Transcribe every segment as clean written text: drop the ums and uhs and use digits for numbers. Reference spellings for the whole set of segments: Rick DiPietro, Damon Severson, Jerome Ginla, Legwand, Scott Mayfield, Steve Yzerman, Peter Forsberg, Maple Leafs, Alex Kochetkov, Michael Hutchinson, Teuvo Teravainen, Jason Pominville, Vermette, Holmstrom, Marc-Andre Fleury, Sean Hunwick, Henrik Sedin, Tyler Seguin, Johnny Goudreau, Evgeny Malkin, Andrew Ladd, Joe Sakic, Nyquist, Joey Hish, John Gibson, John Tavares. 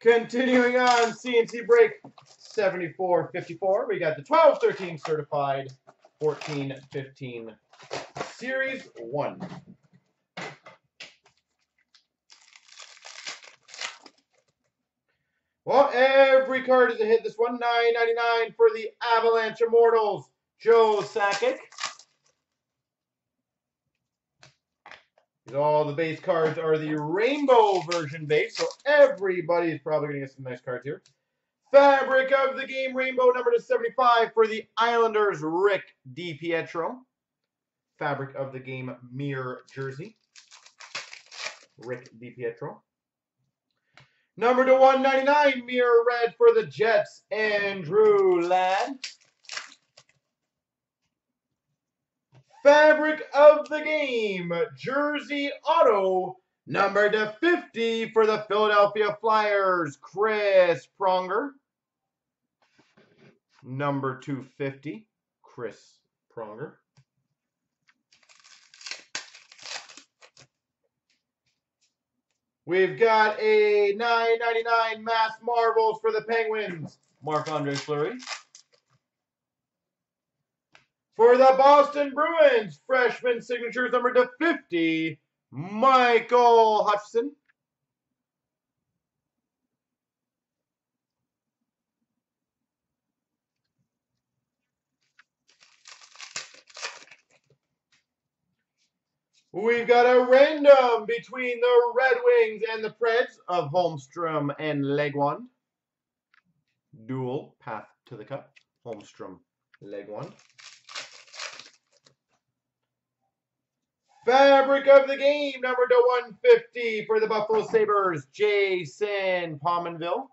Continuing on, CNC break 74-54. We got the 12-13 certified 14-15 series 1. Well, every card is a hit. This one, $9.99 for the Avalanche Immortals, Joe Sakic. All the base cards are the rainbow version base, so everybody's probably going to get some nice cards here. Fabric of the Game Rainbow, number to 75 for the Islanders, Rick DiPietro. Fabric of the Game Mirror Jersey, Rick DiPietro. Number to 199, Mirror Red for the Jets, Andrew Ladd. Fabric of the Game Jersey Auto, number to 50 for the Philadelphia Flyers, Chris Pronger. Number 250, Chris Pronger. We've got a $9.99 Mass Marvels for the Penguins, Marc-Andre Fleury. For the Boston Bruins, freshman signatures number to 50, Michael Hutchinson. We've got a random between the Red Wings and the Preds of Holmstrom and Legwand. Dual path to the cup, Holmstrom, Legwand. Fabric of the Game, number to 150 for the Buffalo Sabres, Jason Pominville.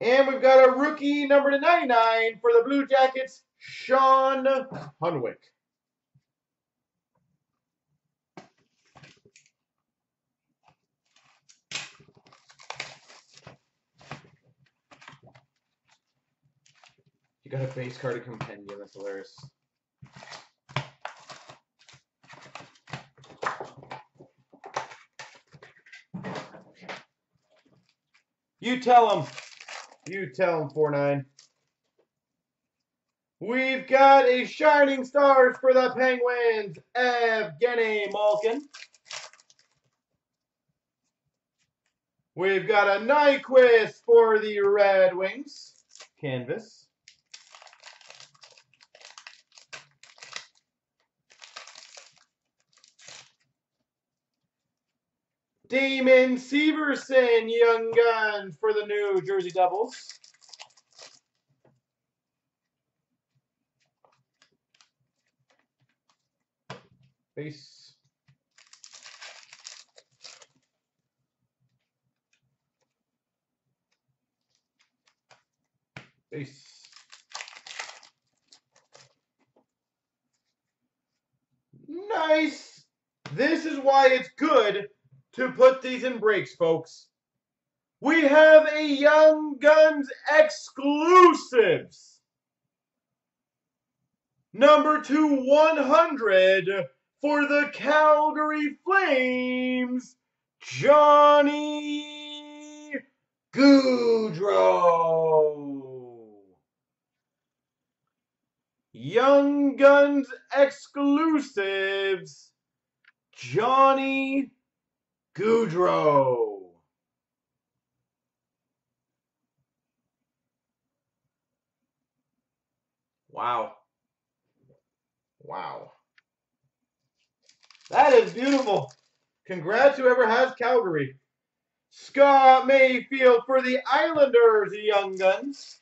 And we've got a rookie, number to 99 for the Blue Jackets, Sean Hunwick. You got a base card of Compendium, that's hilarious. You tell him. You tell him, 49. We've got a Shining Stars for the Penguins, Evgeny Malkin. We've got a Nyquist for the Red Wings, Canvas. Damon Severson, Young Guns for the New Jersey Devils. Base. Base. Nice. This is why it's good to put these in breaks, folks. We have a Young Guns exclusives. Number 2/100 for the Calgary Flames, Johnny Goudreau. Young Guns exclusives, Johnny Goudreau. Wow. Wow. That is beautiful. Congrats whoever has Calgary. Scott Mayfield for the Islanders, Young Guns.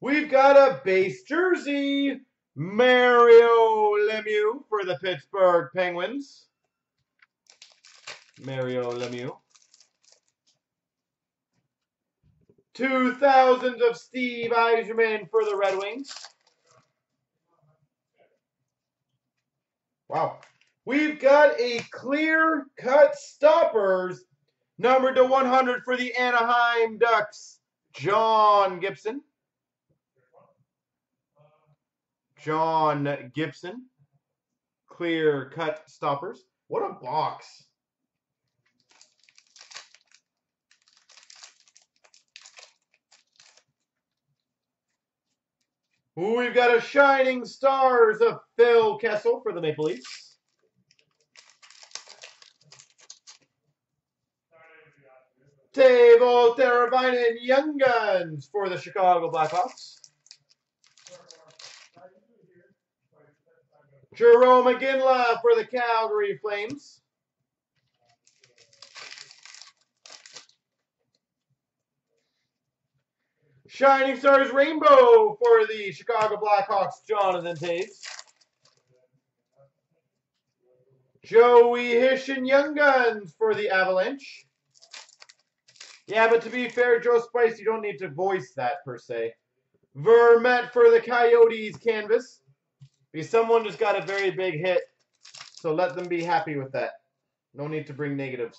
We've got a base jersey, Mario Lemieux for the Pittsburgh Penguins. Mario Lemieux. 2000s of Steve Yzerman for the Red Wings. Wow. We've got a clear cut stoppers, numbered to 100 for the Anaheim Ducks, John Gibson. John Gibson, clear-cut stoppers. What a box. We've got a Shining Stars of Phil Kessel for the Maple Leafs. Teuvo Teravainen Young Guns for the Chicago Blackhawks. Jerome Ginla for the Calgary Flames. Shining Stars Rainbow for the Chicago Blackhawks, Jonathan Tays. Joey Hish and Young Guns for the Avalanche. Yeah, but to be fair, Joe Spice, you don't need to voice that per se. Vermette for the Coyotes canvas. Because someone just got a very big hit, so let them be happy with that. No need to bring negatives.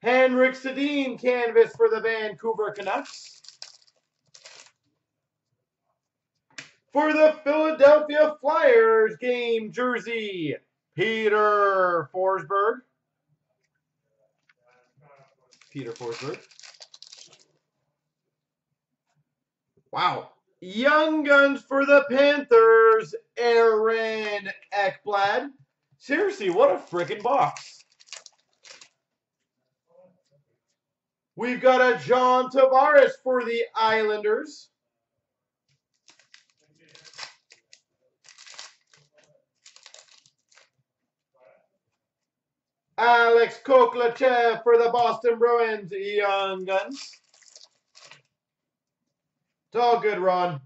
Henrik Sedin canvas for the Vancouver Canucks. For the Philadelphia Flyers game jersey, Peter Forsberg. Peter Forsberg. Wow. Young Guns for the Panthers, Aaron Ekblad. Seriously, what a freaking box. We've got a John Tavares for the Islanders. Alex Kochetkov for the Boston Bruins, Young Guns. It's all good, Ron.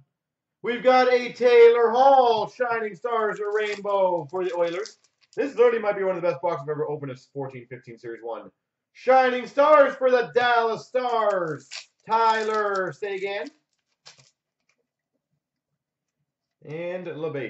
We've got a Taylor Hall, Shining Stars or Rainbow for the Oilers. This literally might be one of the best boxes I've ever opened. It's 14-15 Series 1. Shining Stars for the Dallas Stars, Tyler Seguin. And LeBeau.